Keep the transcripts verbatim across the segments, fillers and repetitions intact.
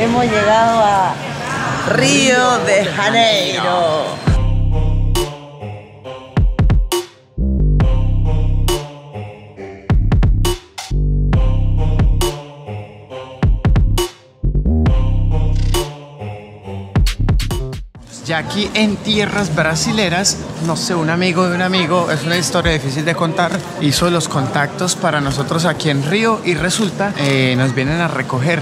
Hemos llegado a Río de Janeiro. Ya aquí en tierras brasileras, no sé, un amigo de un amigo, es una historia difícil de contar, hizo los contactos para nosotros aquí en Río y resulta eh, nos vienen a recoger.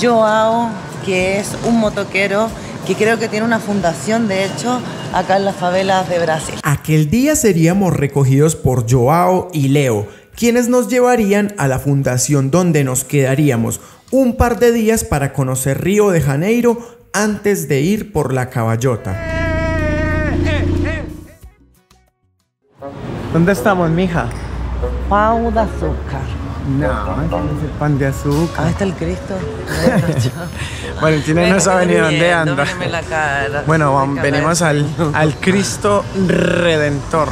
João, que es un motoquero que creo que tiene una fundación, de hecho, acá en las favelas de Brasil. Aquel día seríamos recogidos por João y Leo, quienes nos llevarían a la fundación donde nos quedaríamos un par de días para conocer Río de Janeiro antes de ir por la caballota. ¿Dónde estamos, mija? Pão de Azúcar. No, es el pan de azúcar. Ah, está el Cristo. Valentina no sabe ni dónde anda. La cara, bueno, vamos, venimos al, al Cristo Redentor.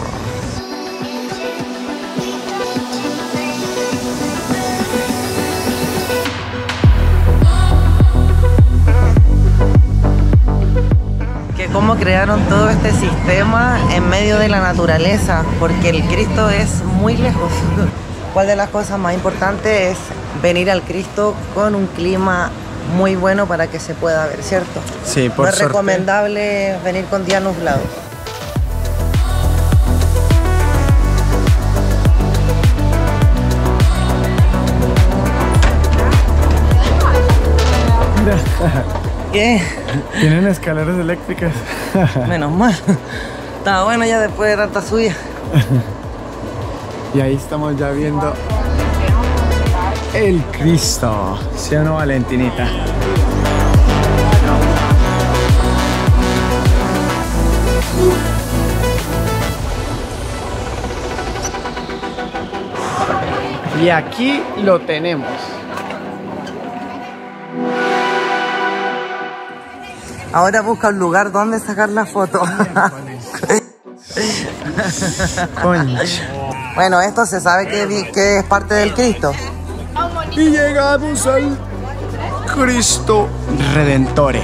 Cómo crearon todo este sistema en medio de la naturaleza, porque el Cristo es muy lejos. ¿Cuál de las cosas más importantes es venir al Cristo con un clima muy bueno para que se pueda ver, cierto? Sí, por suerte. No es recomendable venir con día nublado. ¿Qué? Tienen escaleras eléctricas. Menos mal. Estaba bueno ya después de tanta subida. Y ahí estamos ya viendo el Cristo. ¿Sí o no, Valentinita? Y aquí lo tenemos. Ahora busca un lugar donde sacar la foto. Bueno, esto se sabe que, que es parte del Cristo. Y llegamos al Cristo Redentore.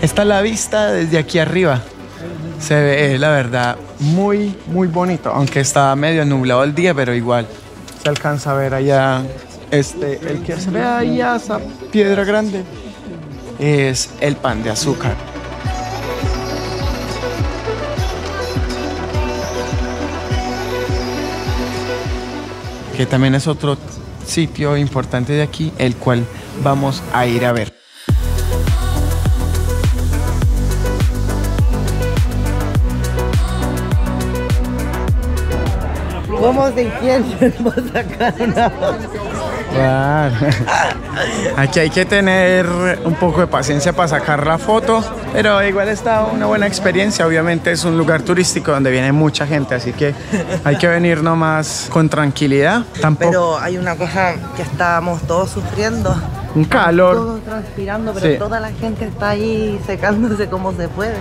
Esta es la vista desde aquí arriba. Se ve, la verdad, muy, muy bonito, aunque está medio nublado el día, pero igual se alcanza a ver allá, este, el que se ve allá, esa piedra grande, es el pan de azúcar. Que también es otro sitio importante de aquí, el cual vamos a ir a ver. ¿Cómo se entienden por sacar una foto? Aquí hay que tener un poco de paciencia para sacar la foto, pero igual está una buena experiencia. Obviamente es un lugar turístico donde viene mucha gente, así que hay que venir nomás con tranquilidad. Tampoco... Pero hay una cosa que estábamos todos sufriendo. Un calor. Todos transpirando, pero sí, toda la gente está ahí secándose como se puede.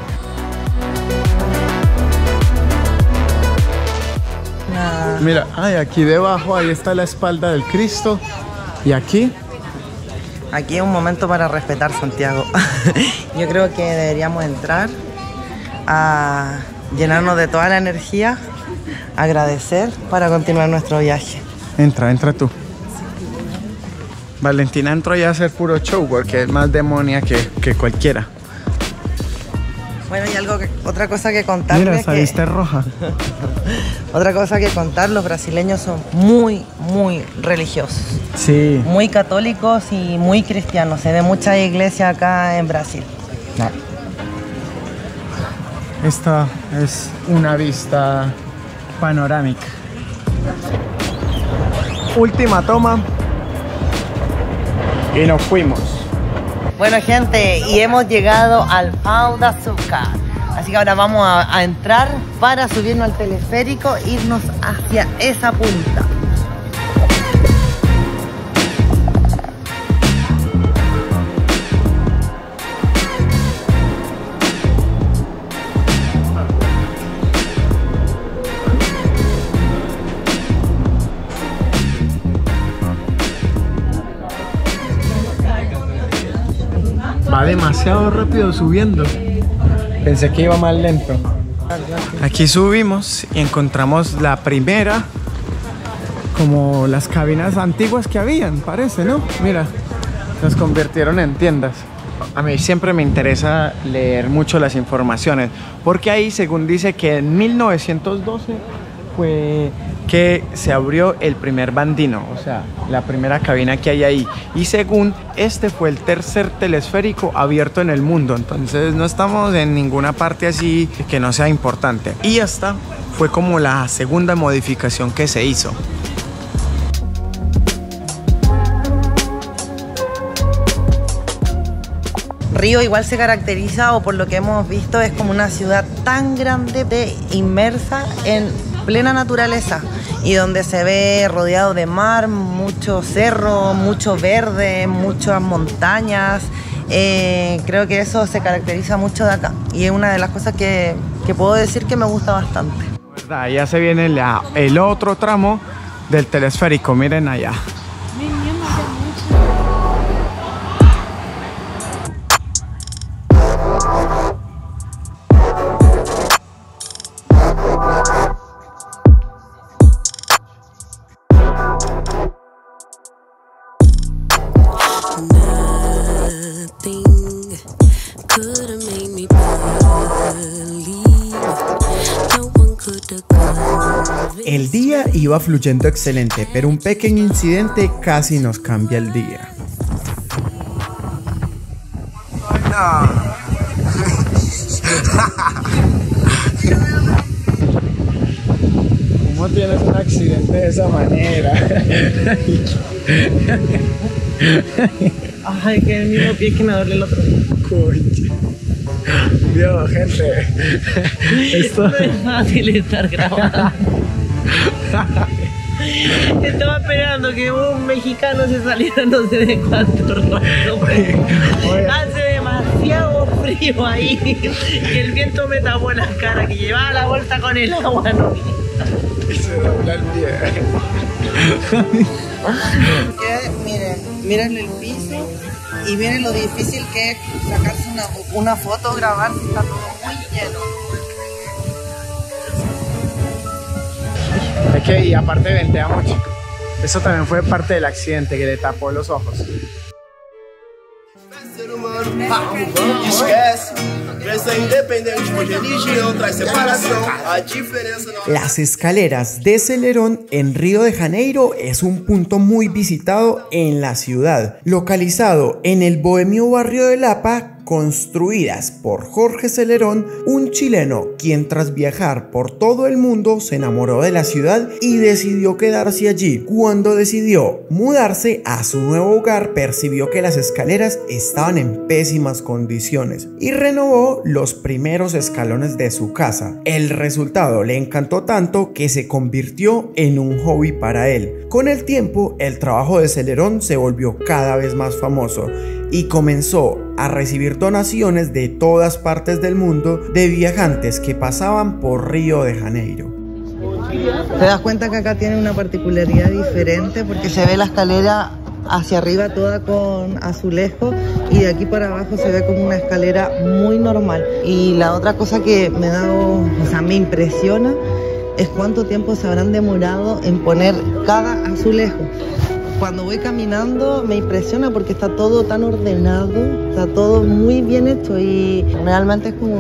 Mira, ay, aquí debajo, ahí está la espalda del Cristo. Y aquí Aquí es un momento para respetar, Santiago. Yo creo que deberíamos entrar a llenarnos de toda la energía, agradecer para continuar nuestro viaje. Entra, entra tú. Valentina entró ya a hacer puro show, porque es más demonia que, que cualquiera. Bueno, y algo que, otra cosa que contar. Mira, saliste roja. Otra cosa que contar, los brasileños son muy, muy religiosos. Sí. Muy católicos y muy cristianos. Se ve mucha iglesia acá en Brasil. Esta es una vista panorámica. Última toma. Y nos fuimos. Bueno, gente, y hemos llegado al Pão de Açúcar. Así que ahora vamos a, a entrar para subirnos al teleférico e irnos hacia esa punta. demasiado rápido subiendo. Pensé que iba más lento. Aquí subimos y encontramos la primera, como las cabinas antiguas que habían, parece, ¿no? Mira, nos convirtieron en tiendas. A mí siempre me interesa leer mucho las informaciones, porque ahí, según dice, que en mil novecientos doce fue que se abrió el primer bandino, o sea, la primera cabina que hay ahí. Y según, este fue el tercer telesférico abierto en el mundo, entonces no estamos en ninguna parte así que no sea importante. Y esta fue como la segunda modificación que se hizo. Río igual se caracteriza, o por lo que hemos visto, es como una ciudad tan grande, de inmersa en plena naturaleza, y donde se ve rodeado de mar, mucho cerro, mucho verde, muchas montañas. Eh, creo que eso se caracteriza mucho de acá, y es una de las cosas que, que puedo decir que me gusta bastante. Verdad, ya se viene la, el otro tramo del telesférico, miren allá. El día iba fluyendo excelente, pero un pequeño incidente casi nos cambia el día. ¿Cómo tienes un accidente de esa manera? Ay, que el mismo pie que me duele el otro. Coche. Dios, gente. Esto... No es fácil estar grabando. Estaba esperando que un mexicano se saliera no sé de cuánto rato. Hace demasiado frío ahí. Que el viento me tapó en la cara, que llevaba la bolsa con el agua, no. Y se dobla el pie. Miren, miren el piso y miren lo difícil que es sacarse una, una foto, grabar, está todo muy lleno. Es que, y aparte ventea mucho. Eso también fue parte del accidente, que le tapó los ojos. Las escaleras de Selarón en Río de Janeiro es un punto muy visitado en la ciudad, localizado en el bohemio barrio de Lapa, construidas por Jorge Selarón, un chileno quien tras viajar por todo el mundo se enamoró de la ciudad y decidió quedarse allí. Cuando decidió mudarse a su nuevo hogar, percibió que las escaleras estaban en pésimas condiciones y renovó los primeros escalones de su casa. El resultado le encantó tanto que se convirtió en un hobby para él. Con el tiempo, el trabajo de Selarón se volvió cada vez más famoso y comenzó a recibir donaciones de todas partes del mundo de viajantes que pasaban por Río de Janeiro. Te das cuenta que acá tiene una particularidad diferente, porque se ve la escalera hacia arriba toda con azulejo, y de aquí para abajo se ve como una escalera muy normal. Y la otra cosa que me da, o sea, me impresiona, es cuánto tiempo se habrán demorado en poner cada azulejo. Cuando voy caminando me impresiona porque está todo tan ordenado, está todo muy bien hecho y realmente es como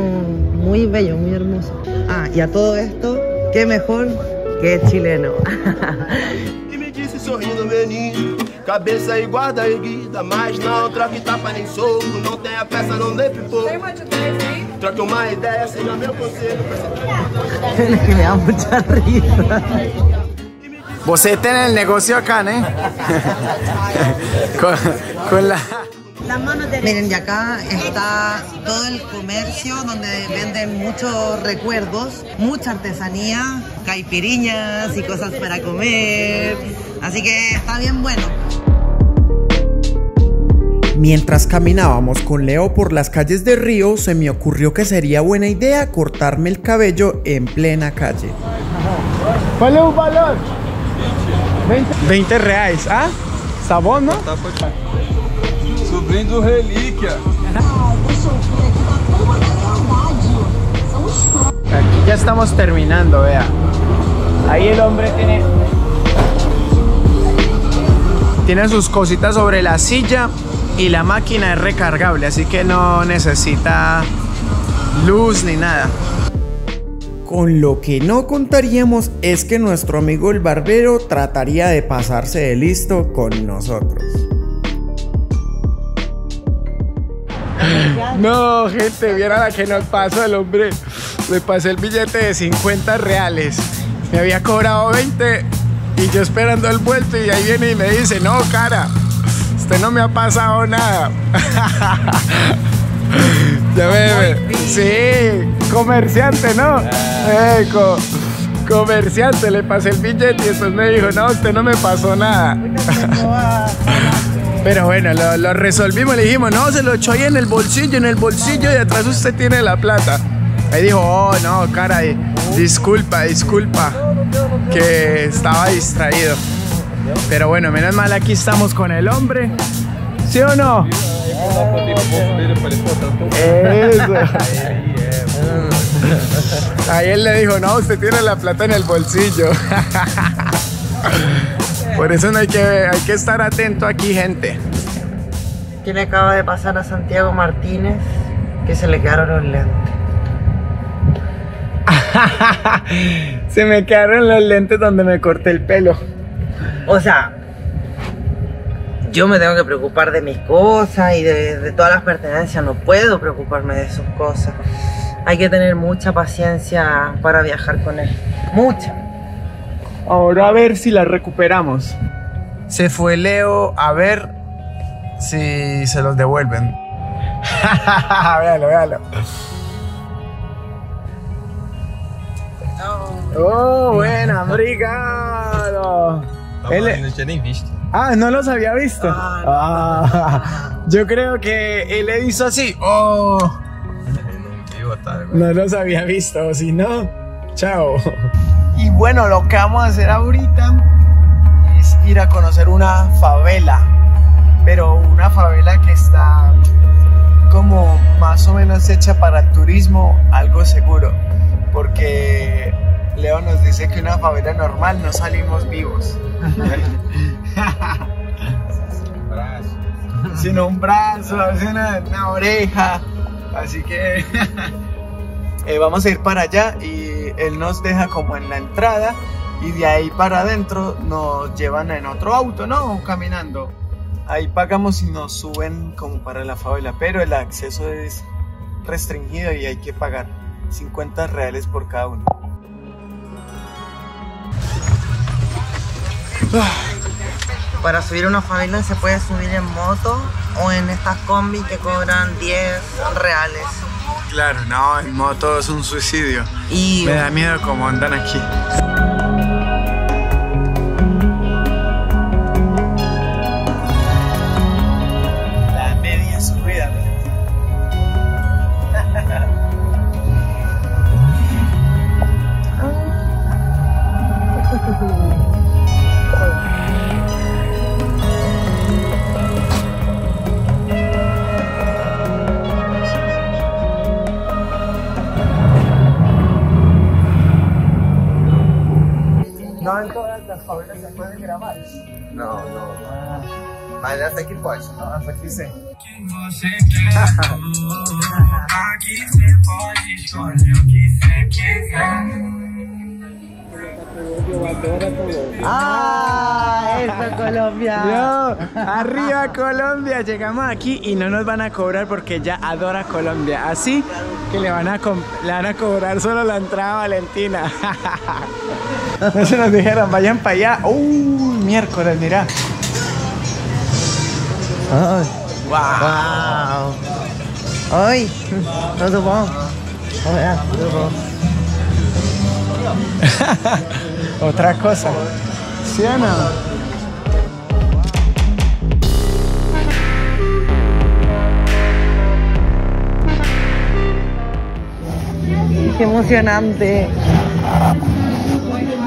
muy bello, muy hermoso. Ah, y a todo esto, qué mejor que chileno. Cabeza y guarda erguida, mas não traque tapa nem solto, não tem a peça, não dê pipoco. Troque uma ideia, seja meu conselho. Tienes que me da mucha risa. Bocete en el negocio acá, ¿eh? con, con la... Miren, y acá está todo el comercio donde venden muchos recuerdos, mucha artesanía, caipiriñas y cosas para comer. Así que está bien bueno. Mientras caminábamos con Leo por las calles de Río, se me ocurrió que sería buena idea cortarme el cabello en plena calle. ¿Cuál es un valor? veinte reales, ¿ah? Sabón, ¿no? Subiendo reliquia. estamos terminando, vea. Ahí el hombre tiene... tiene sus cositas sobre la silla y la máquina es recargable, así que no necesita luz ni nada. Con lo que no contaríamos es que nuestro amigo el barbero trataría de pasarse de listo con nosotros. No, gente, viera la que nos pasó el hombre. Me pasé el billete de cincuenta reales. Me había cobrado veinte y yo esperando el vuelto, y ahí viene y me dice: no, cara, usted no me ha pasado nada. Ya ve, sí, comerciante, ¿no? Eh, co comerciante, le pasé el billete y entonces me dijo: no, usted no me pasó nada. Pero bueno, lo, lo resolvimos, le dijimos: no, se lo echó ahí en el bolsillo, en el bolsillo, y atrás usted tiene la plata. Ahí dijo: oh, no, cara, disculpa, disculpa, que estaba distraído. Pero bueno, menos mal aquí estamos con el hombre, ¿sí o no? Eso. Ahí él le dijo: no, usted tiene la plata en el bolsillo. Por eso no hay, que, hay que estar atento aquí, gente. ¿Qué le acaba de pasar a Santiago Martínez? Que se le quedaron los lentes. Se me quedaron los lentes donde me corté el pelo. O sea, yo me tengo que preocupar de mis cosas y de, de todas las pertenencias. No puedo preocuparme de sus cosas. Hay que tener mucha paciencia para viajar con él. Mucha. Ahora a ver si la recuperamos. Se fue Leo a ver si se los devuelven. Véalo, véalo. Oh, buena, obrigado. Él... no, yo ni visto. Ah, no los había visto. Ah, no. Ah, yo creo que él le hizo así. Oh. No los había visto, si no, chao. Y bueno, lo que vamos a hacer ahorita es ir a conocer una favela, pero una favela que está como más o menos hecha para turismo, algo seguro, porque Leo nos dice que una favela normal no salimos vivos. Sin un brazo, sin una, una oreja, así que eh, vamos a ir para allá y él nos deja como en la entrada y de ahí para adentro nos llevan en otro auto, ¿no? Caminando. Ahí pagamos y nos suben como para la favela, pero el acceso es restringido y hay que pagar cincuenta reales por cada uno. Para subir a una favela se puede subir en moto o en estas combis que cobran diez reales. Claro, no, en moto es un suicidio. Y... me da miedo cómo andan aquí. La media subida. No, en todas las favelas se pueden grabar. No, no. Ah. Vale, hasta aquí pode. Ah, hasta aquí sí. Quem você quer, aqui você pode escolher o que você quiser. Ah, eso, Colombia. No, arriba Colombia. Llegamos aquí y no nos van a cobrar porque ya adora Colombia. Así que le van a, le van a cobrar solo la entrada a Valentina. No se nos dijeron, vayan para allá. Uy, uh, miércoles, mirá. Ay, wow. Ay, no se puede. Otra cosa. ¿Sí o no? Qué emocionante.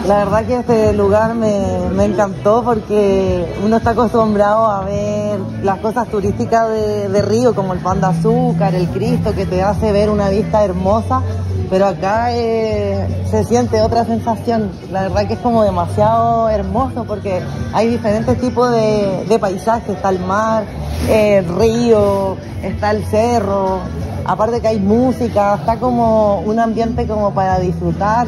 La verdad que este lugar me, me encantó porque uno está acostumbrado a ver las cosas turísticas de, de Río, como el Pão de Azúcar, el Cristo, que te hace ver una vista hermosa, pero acá eh, se siente otra sensación. La verdad que es como demasiado hermoso porque hay diferentes tipos de, de paisajes. Está el mar, el río, está el cerro, aparte que hay música, está como un ambiente como para disfrutar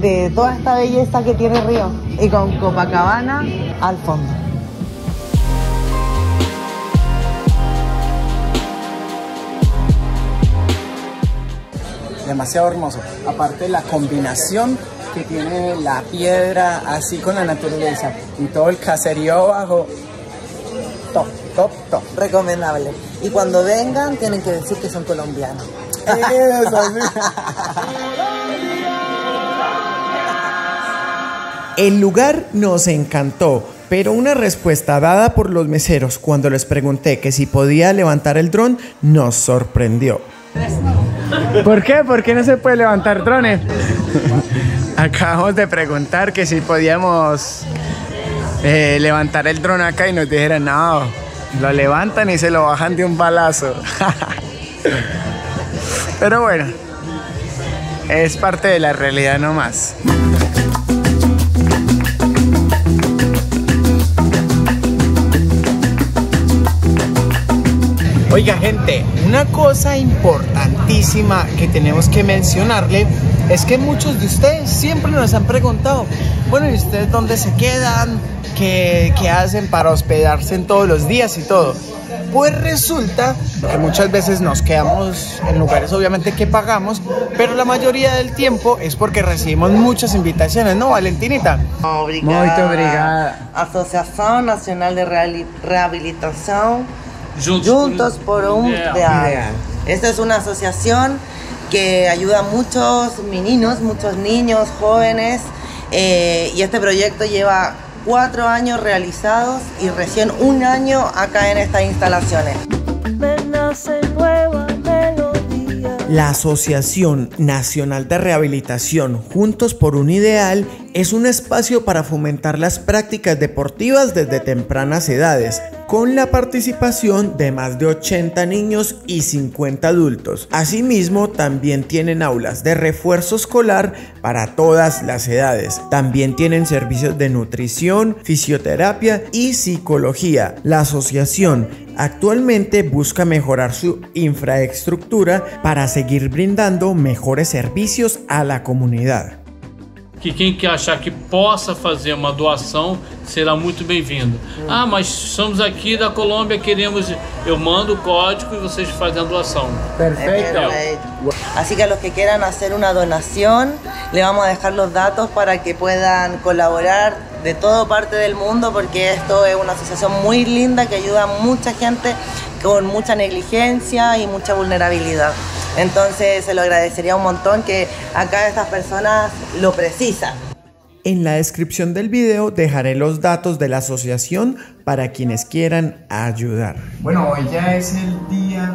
de toda esta belleza que tiene el río, y con Copacabana al fondo. Demasiado hermoso, aparte la combinación que tiene la piedra así con la naturaleza y todo el caserío bajo, top, top, top. Recomendable. Y cuando vengan tienen que decir que son colombianos. Eso, el lugar nos encantó, pero una respuesta dada por los meseros cuando les pregunté que si podía levantar el dron nos sorprendió. ¿Por qué? ¿Por qué no se puede levantar drones? Acabamos de preguntar que si podíamos eh, levantar el dron acá y nos dijeron no, lo levantan y se lo bajan de un balazo. Pero bueno, es parte de la realidad nomás. Oiga gente, una cosa importantísima que tenemos que mencionarle es que muchos de ustedes siempre nos han preguntado, bueno, ¿y ustedes dónde se quedan? ¿Qué, qué hacen para hospedarse en todos los días y todo? Pues resulta que muchas veces nos quedamos en lugares obviamente que pagamos, pero la mayoría del tiempo es porque recibimos muchas invitaciones, ¿no, Valentinita? Obrigada. Muy obrigada. Asociación Nacional de Rehabilitación Juntos por un Ideal. Esta es una asociación que ayuda a muchos meninos, muchos niños, jóvenes, eh, y este proyecto lleva cuatro años realizados y recién un año acá en estas instalaciones. La Asociación Nacional de Rehabilitación Juntos por un Ideal es un espacio para fomentar las prácticas deportivas desde tempranas edades, con la participación de más de ochenta niños y cincuenta adultos. Asimismo, también tienen aulas de refuerzo escolar para todas las edades. También tienen servicios de nutrición, fisioterapia y psicología. La asociación actualmente busca mejorar su infraestructura para seguir brindando mejores servicios a la comunidad. Que quem que achar que possa fazer uma doação será muito bem-vindo. Ah, mas somos aqui da Colômbia, queremos... Eu mando o código e vocês fazem a doação. Perfeito. Así que a los que quieran hacer una donación, le vamos a dejar los datos para que puedan colaborar de toda parte del mundo, porque esto es una asociación muy linda que ayuda a mucha gente con mucha negligencia y mucha vulnerabilidad. Entonces se lo agradecería un montón que acá estas personas lo precisan. En la descripción del video dejaré los datos de la asociación para quienes quieran ayudar. Bueno, hoy ya es el día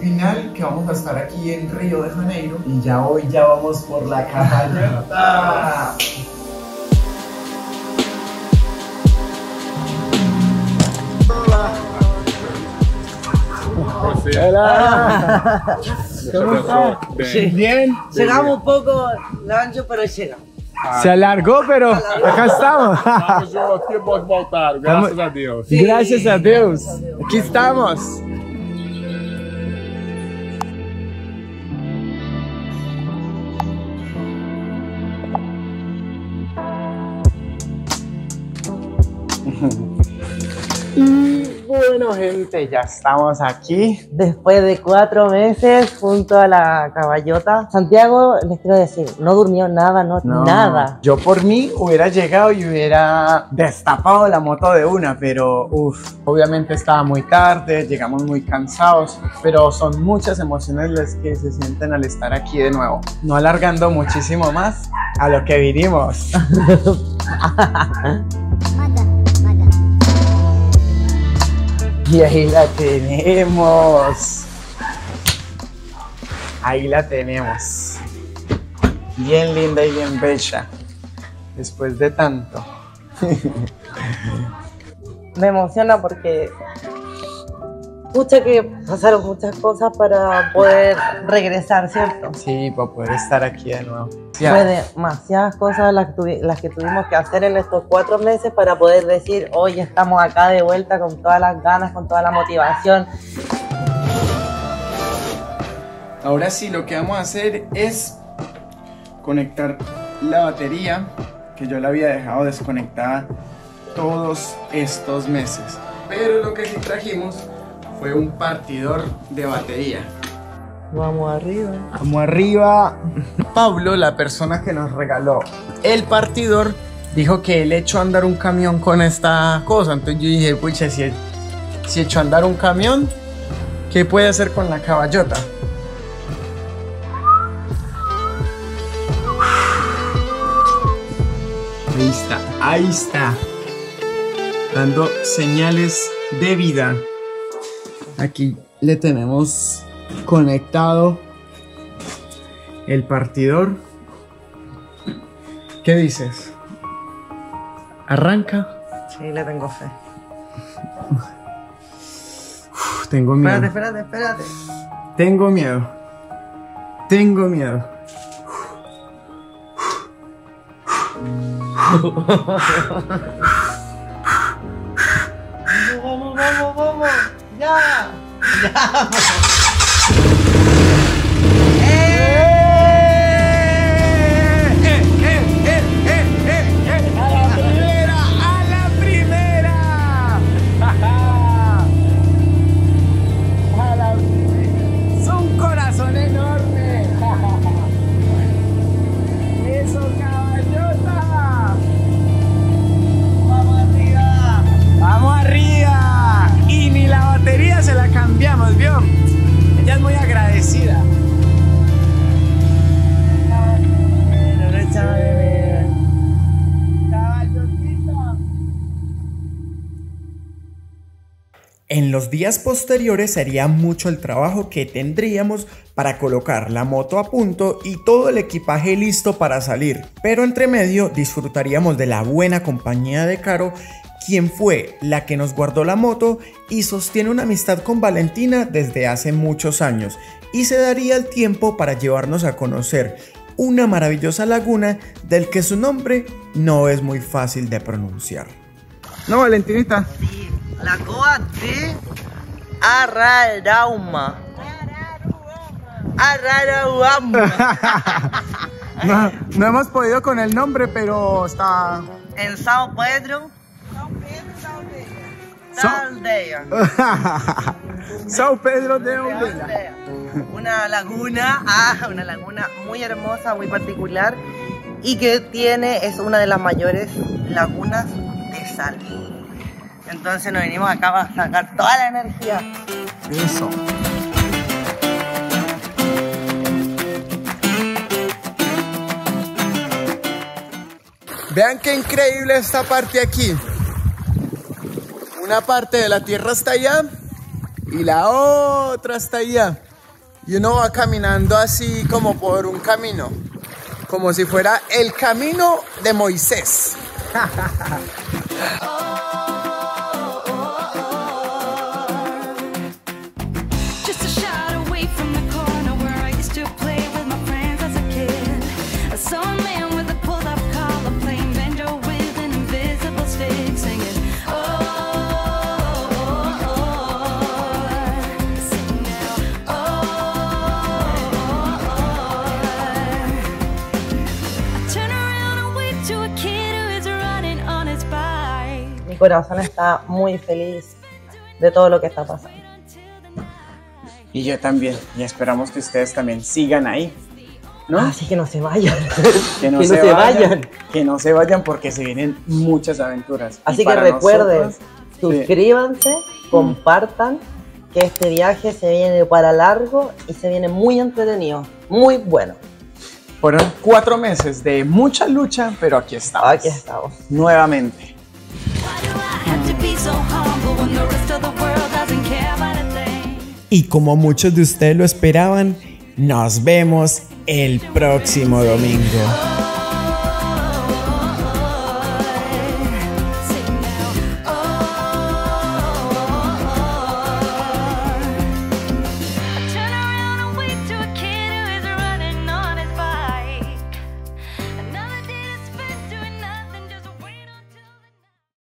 final que vamos a estar aquí en Río de Janeiro y ya hoy ya vamos por la cabalgata. Hola. ¿Cómo está? Bien. Bien. Llegamos un poco ancho, pero llegamos. Se alargó, pero acá estamos. Estamos yo aquí, vos voltaron, gracias a Dios. Sí. Gracias a Dios. Aquí estamos. Bueno gente, ya estamos aquí. Después de cuatro meses junto a la caballota. Santiago, les quiero decir, no durmió nada, no, no nada. Yo por mí hubiera llegado y hubiera destapado la moto de una, pero uff, obviamente estaba muy tarde, llegamos muy cansados, pero son muchas emociones las que se sienten al estar aquí de nuevo. No alargando muchísimo más, a lo que vinimos. Y ahí la tenemos. Ahí la tenemos. Bien linda y bien bella. Después de tanto. Me emociona porque Pucha, que pasaron muchas cosas para poder regresar, ¿cierto? Sí, para poder estar aquí de nuevo. Yeah. Fue demasiadas cosas las, las que tuvimos que hacer en estos cuatro meses para poder decir, hoy estamos acá de vuelta con todas las ganas, con toda la motivación. Ahora sí, lo que vamos a hacer es conectar la batería, que yo la había dejado desconectada todos estos meses. Pero lo que sí trajimos fue un partidor de batería. Vamos arriba. Vamos arriba. Pablo, la persona que nos regaló el partidor, dijo que él echó a andar un camión con esta cosa. Entonces yo dije, pucha, si, si echó a andar un camión, ¿qué puede hacer con la caballota? Ahí está, ahí está. Dando señales de vida. Aquí le tenemos conectado el partidor. ¿Qué dices? ¿Arranca? Sí, le tengo fe. Uf, tengo miedo. Espérate, espérate, espérate. Tengo miedo. Tengo miedo. Vamos, vamos, vamos. ¡Ya! ¡Ya! ¡Eh! ¡Eh, eh, eh, eh, eh, eh! ¡A la primera! ¡A la primera! ¡A la primera! ¡Es un corazón enorme! ¡Eso, caballota! ¡Vamos arriba! ¡Vamos arriba! La batería se la cambiamos, ¿vio? Ella es muy agradecida. En los días posteriores sería mucho el trabajo que tendríamos para colocar la moto a punto y todo el equipaje listo para salir, pero entre medio disfrutaríamos de la buena compañía de Caro, quien fue la que nos guardó la moto y sostiene una amistad con Valentina desde hace muchos años, y se daría el tiempo para llevarnos a conocer una maravillosa laguna del que su nombre no es muy fácil de pronunciar. ¿No, Valentinita? Sí, la coa de Araruama. Araruama. no, no hemos podido con el nombre, pero está... En São Pedro. São Pedro, São Pedro de Aldeia. Una laguna, ah, una laguna muy hermosa, muy particular, y que tiene, es una de las mayores lagunas de sal. Entonces nos venimos acá para sacar toda la energía. Eso. Vean qué increíble esta parte aquí. Una parte de la tierra está allá y la otra está allá. Y uno va caminando así como por un camino, como si fuera el camino de Moisés. Mi corazón está muy feliz de todo lo que está pasando. Y yo también, y esperamos que ustedes también sigan ahí, ¿no? Así que no se vayan. Que no, que se, no se vayan. vayan. Que no se vayan, porque se vienen muchas aventuras. Así que recuerden, nosotros, suscríbanse, sí. compartan, que este viaje se viene para largo y se viene muy entretenido, muy bueno. Fueron cuatro meses de mucha lucha, pero aquí estamos. Aquí estamos. Nuevamente. Y como muchos de ustedes lo esperaban, nos vemos el próximo domingo.